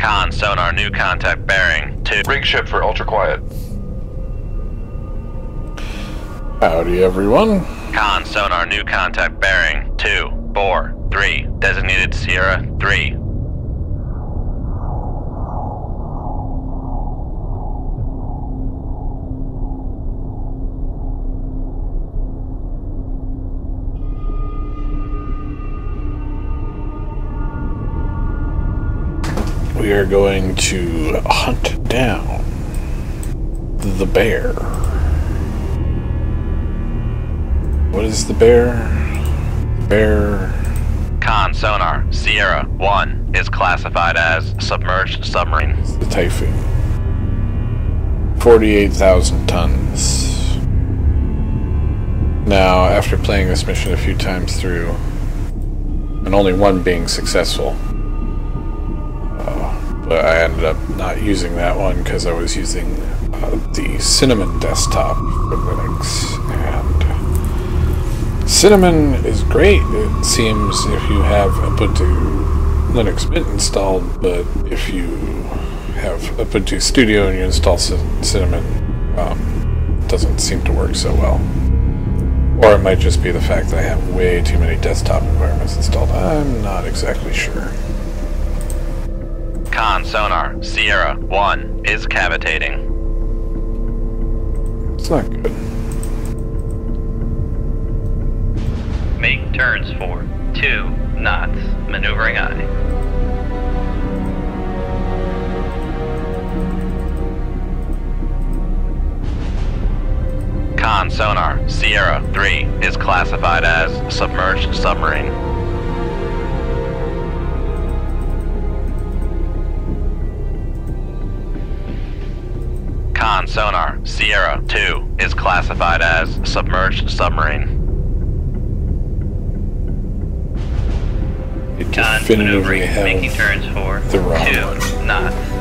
Con sonar, new contact bearing. 2. Rig ship for ultra quiet. Howdy, everyone. Con sonar, new contact bearing. 2, 4, 3. Designated Sierra 3. We are going to hunt down the bear. What is the bear? Con sonar, Sierra 1 is classified as submerged submarine. It's the Typhoon. 48,000 tons. Now, after playing this mission a few times through, and only one being successful, but I ended up not using that one because I was using the Cinnamon desktop for Linux, and Cinnamon is great, it seems, if you have Ubuntu Linux Mint installed, but if you have Ubuntu Studio and you install Cinnamon, it doesn't seem to work so well. Or it might just be the fact that I have way too many desktop environments installed. I'm not exactly sure. Con sonar, Sierra 1 is cavitating. It's not good. Make turns for 2 knots, maneuvering eye. Con sonar, Sierra 3 is classified as submerged submarine. Con sonar, Sierra 2 is classified as submerged submarine. It Con maneuvering, making turns for 2 knots.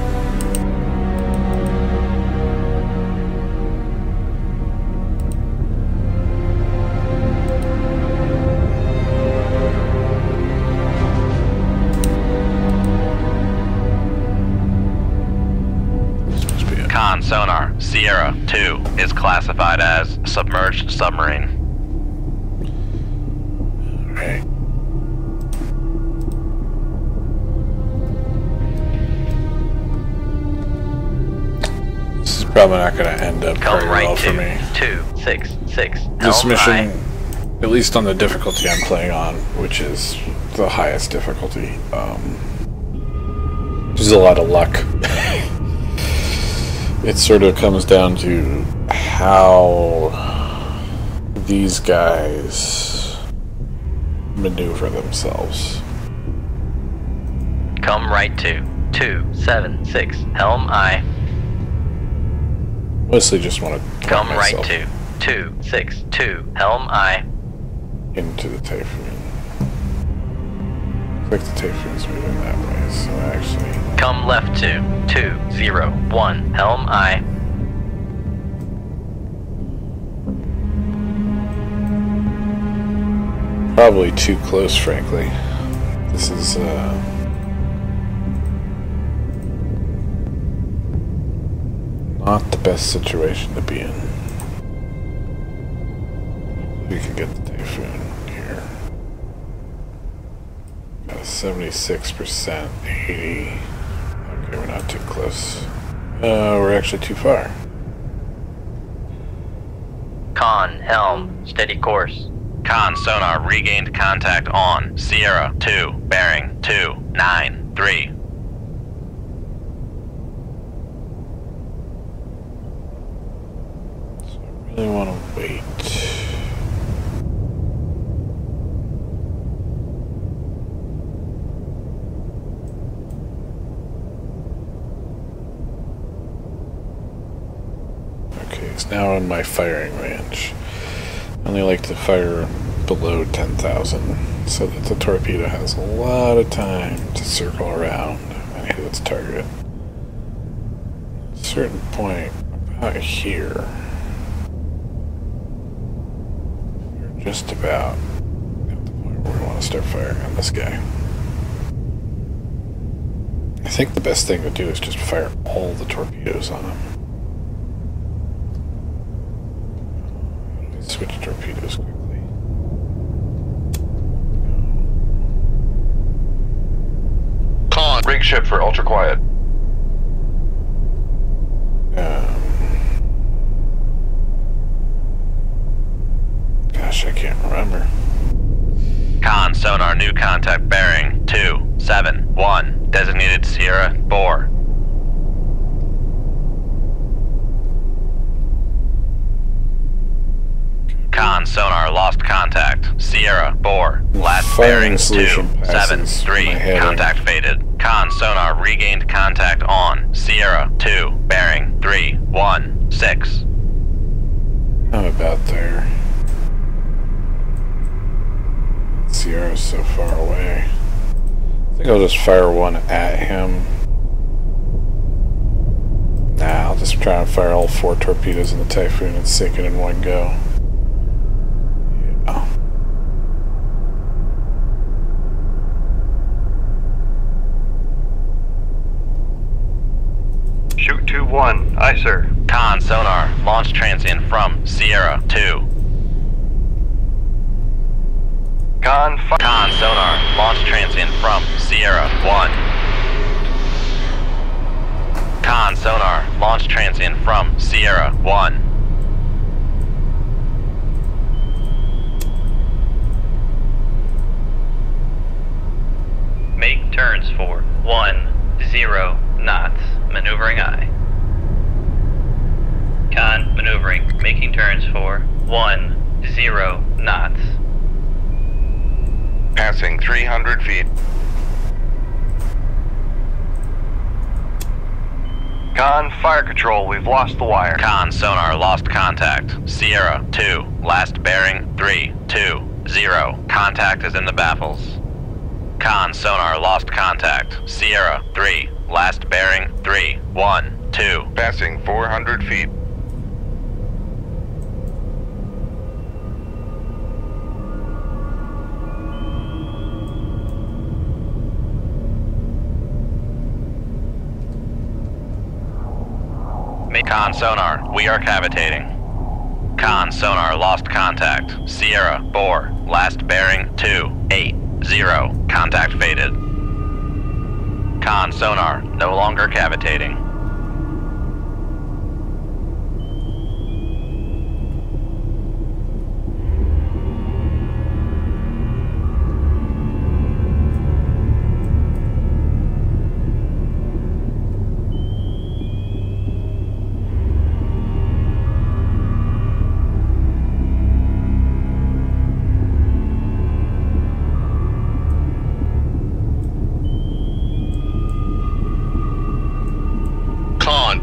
Con sonar, Sierra 2 is classified as submerged submarine. Alright. This is probably not going to end up very well for me. 2, 6, 6. This mission, at least on the difficulty I'm playing on, which is the highest difficulty, there's a lot of luck. It sort of comes down to how these guys maneuver themselves. Come right to 276 Helm I. Mostly just want to come right to 262 Helm I. Into the Typhoon. Looks like the Typhoon's moving that way, so actually. Come left to 201 Helm I. Probably too close, frankly. This is not the best situation to be in. We can get the Typhoon here. Got a 76%, 80. Okay, we're not too close. We're actually too far. Con, Helm, steady course. Con, sonar, regained contact on Sierra 2, bearing 293. So I really want to wait. Now on my firing range. I only like to fire below 10,000, so that the torpedo has a lot of time to circle around and hit its target. At a certain point, about here, we're just about at the point where we want to start firing on this guy. I think the best thing to do is just fire all the torpedoes on them. Let me switch torpedoes quickly. Rig ship for ultra quiet. Gosh, I can't remember. Con, sonar, new contact bearing 271, designated Sierra 4. Con, sonar, lost contact, Sierra 4, last bearing 273, contact faded. Con, sonar, regained contact on Sierra 2, bearing 316. I'm about there. Sierra's so far away. I think I'll just fire one at him. Nah, I'll just try and fire all 4 torpedoes in the Typhoon and sink it in one go. Shoot 2-1, aye sir. Con, sonar, launch transient from Sierra 2. Con, sonar, launch transient from Sierra 1. Con, sonar, launch transient from Sierra 1. Make turns for 1-0 knots. Maneuvering eye. Con, maneuvering, making turns for 1-0 knots. Passing 300 feet. Con, fire control, we've lost the wire. Con, sonar, lost contact. Sierra 2, last bearing 320. Contact is in the baffles. Con, sonar, lost contact. Sierra 3. Last bearing 312. Passing 400 feet. Con, sonar, we are cavitating. Con, sonar, lost contact. Sierra 4, last bearing 280. Contact faded. Con, sonar, no longer cavitating.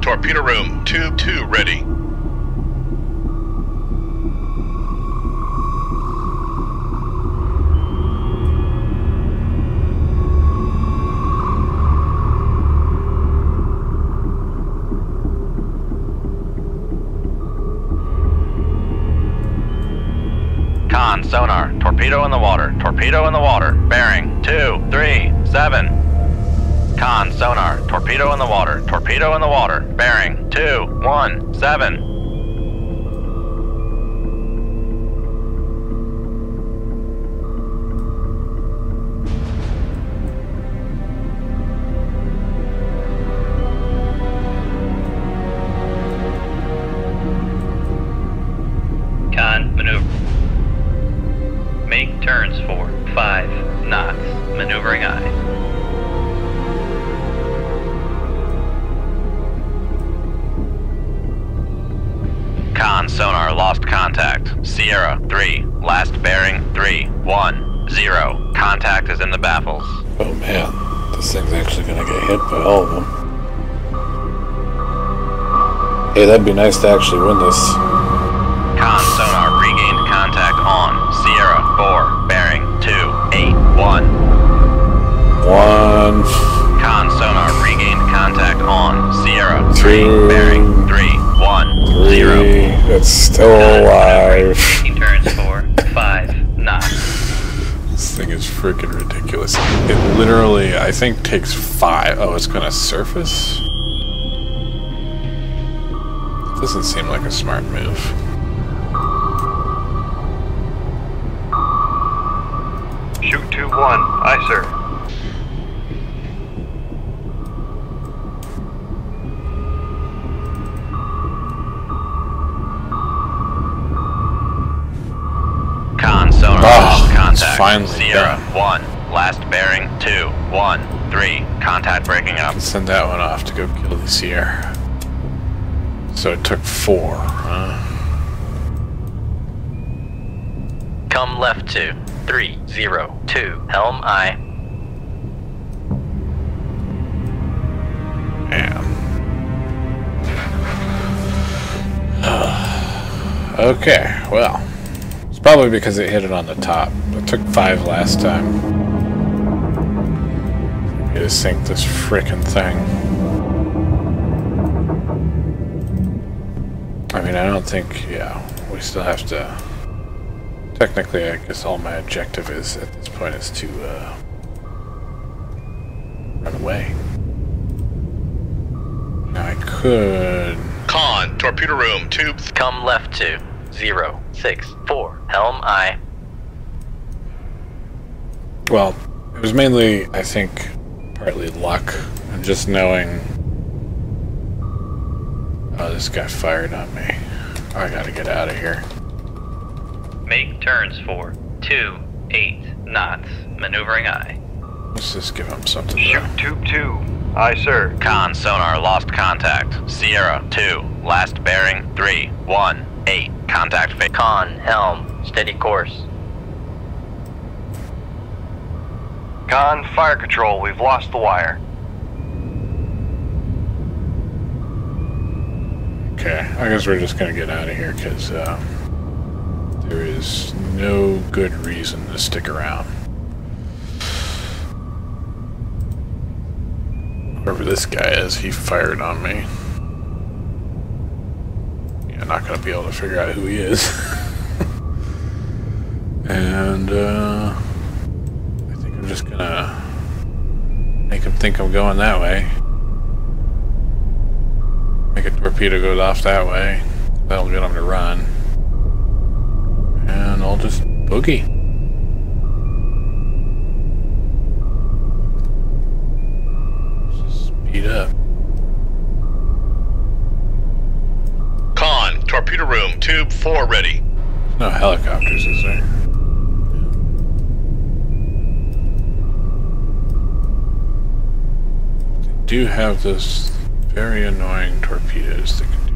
Torpedo room, tube 2 ready. Con, sonar, torpedo in the water, torpedo in the water, bearing 237. Con, sonar, torpedo in the water, torpedo in the water, bearing 217. Con, maneuver. Make turns for 5 knots, maneuvering eye. Con, sonar, lost contact. Sierra 3, last bearing 310. Contact is in the baffles. Oh man, this thing's actually gonna get hit by all of them. Hey, that'd be nice to actually win this. Con, sonar, regained contact on Sierra 4, bearing 281. One. Con, sonar, regained contact on Sierra 3, bearing 310. It's still alive. He turns for 5 knots. This thing is is freaking ridiculous. It literally, I think, takes 5. Oh, it's gonna surface? Doesn't seem like a smart move. Shoot 2-1, aye, sir. Finally, Sierra, yeah. 1, last bearing, 2, 1, 3, contact breaking up. Let's send that one off to go kill the Sierra. So it took 4, huh? Come left 2, 3, 0, 2, helm I. Damn. Okay, well. Probably because it hit it on the top. It took 5 last time. I need to sink this frickin' thing. I mean, I don't think, yeah, we still have to... Technically, I guess all my objective is, at this point, is to, run away. Now I could... Con, torpedo room, tubes. Come left 2, 0, 6, 4, helm I. Well, it was mainly, I think, partly luck and just knowing. Oh, this guy fired on me. Oh, I gotta get out of here. Make turns for 2.8 knots. Maneuvering I. Let's just give him something. Shoot tube 2. Aye, sir. Con sonar lost contact. Sierra 2. Last bearing 3, 1, 8. Contact fake. Con, helm, steady course. Con, fire control, we've lost the wire. Okay, I guess we're just gonna get out of here because there is no good reason to stick around. Whoever this guy is, he fired on me. I'm not going to be able to figure out who he is. And, I think I'm just going to make him think I'm going that way. Make a torpedo go off that way. That'll get him to run. And I'll just boogie. Just speed up. Torpedo room, tube 4 ready. No helicopters, is there? They do have those very annoying torpedoes that can do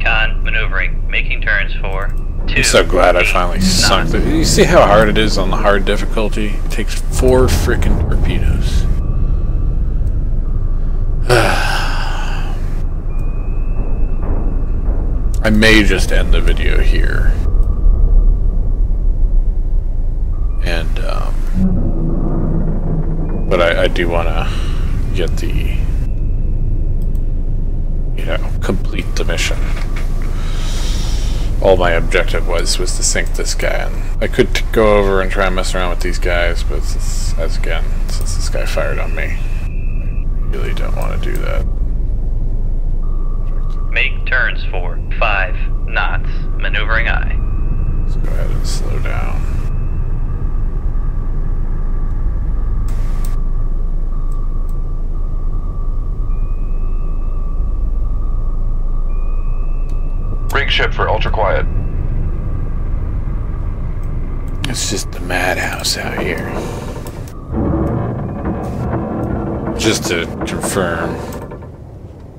that. Con, maneuvering, making turns for... I'm so glad I finally sunk the... You see how hard it is on the hard difficulty? It takes 4 frickin' torpedoes. I may just end the video here. And, but I do want to get the... You know, complete the mission. All my objective was to sink this guy, and I could go over and try and mess around with these guys, but as again, since this guy fired on me, I really don't want to do that. Make turns for 5 knots, maneuvering eye. Let's go ahead and slow down. Rig ship for ultra quiet. It's just the madhouse out here. Just to confirm,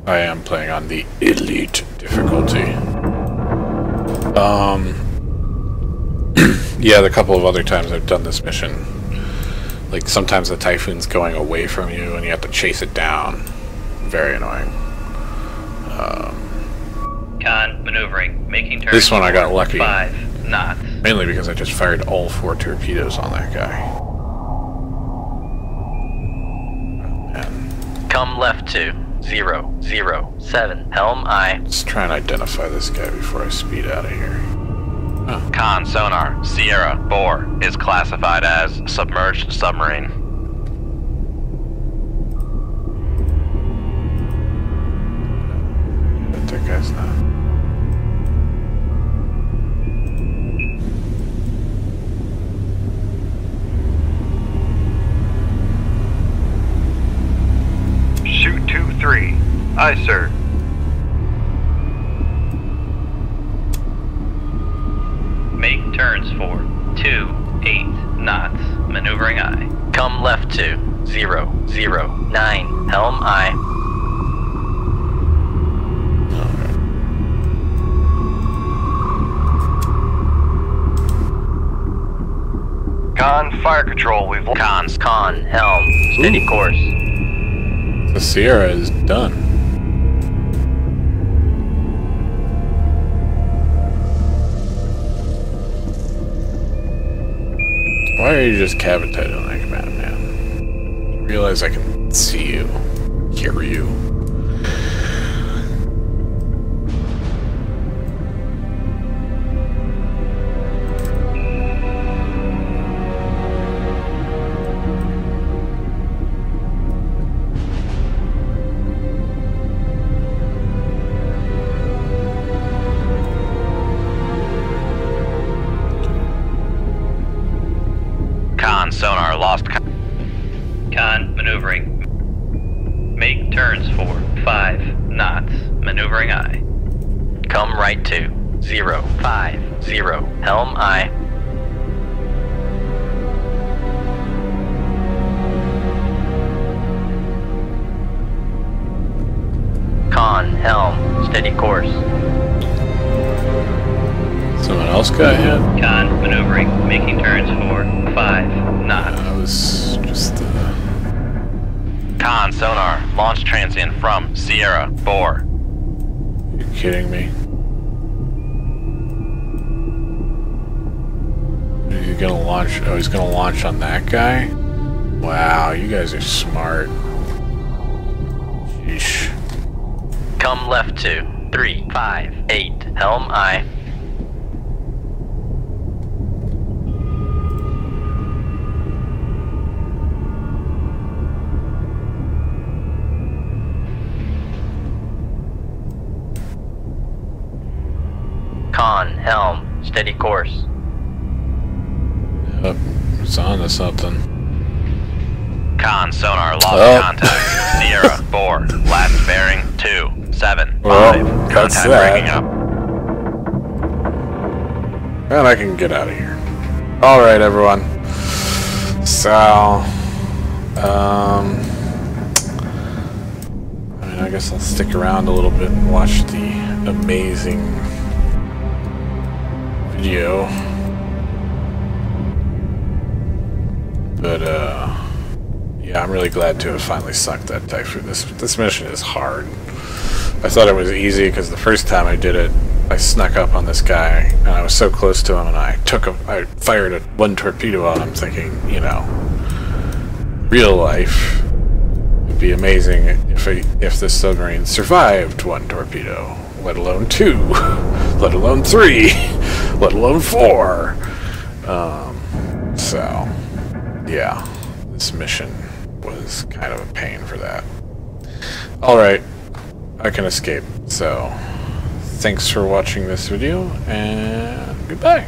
I am playing on the elite difficulty. Yeah, the couple of other times I've done this mission, like sometimes the Typhoon's going away from you and you have to chase it down. Very annoying. Con, maneuvering, making turns. This one I got lucky. 5 knots. Mainly because I just fired all 4 torpedoes on that guy. And come left 2 0 0 7. Helm I. Let's try and identify this guy before I speed out of here. Huh. Con sonar. Sierra 4 is classified as submerged submarine. But that guy's not. Aye, sir. Make turns for 2 8 knots. Maneuvering aye. Come left to 0 0 9. Helm aye. Con fire control. We've con helm. Steady course. The Sierra is done. Why are you just cabotage on that command, man? I realize I can see you, hear you. Sonar lost. Con maneuvering. Make turns for 5 knots. Maneuvering aye. Come right to 0 5 0. Helm aye. Con helm. Steady course. Someone else got hit. Con maneuvering. Making turns for 5 knots. I was just Con sonar. Launch transient from Sierra 4. You're kidding me. He's gonna launch. Oh, he's gonna launch on that guy? Wow, you guys are smart. Sheesh. Come left to 3 5 8. Helm I. Con helm, steady course. Yep, it's on to something. Con sonar lost contact. Sierra 4, last bearing 2 7 5. Contact breaking up. And I can get out of here. All right, everyone. So, I mean, I guess I'll stick around a little bit and watch the amazing video. But yeah, I'm really glad to have finally sucked that Typhoon. This mission is hard. I thought it was easy because the first time I did it, I snuck up on this guy and I was so close to him and I fired one torpedo on him, thinking, you know, real life would be amazing if this submarine survived one torpedo, let alone 2, let alone 3. Let alone 4. So, yeah, this mission was kind of a pain for that. All right, I can escape. So, thanks for watching this video, and goodbye.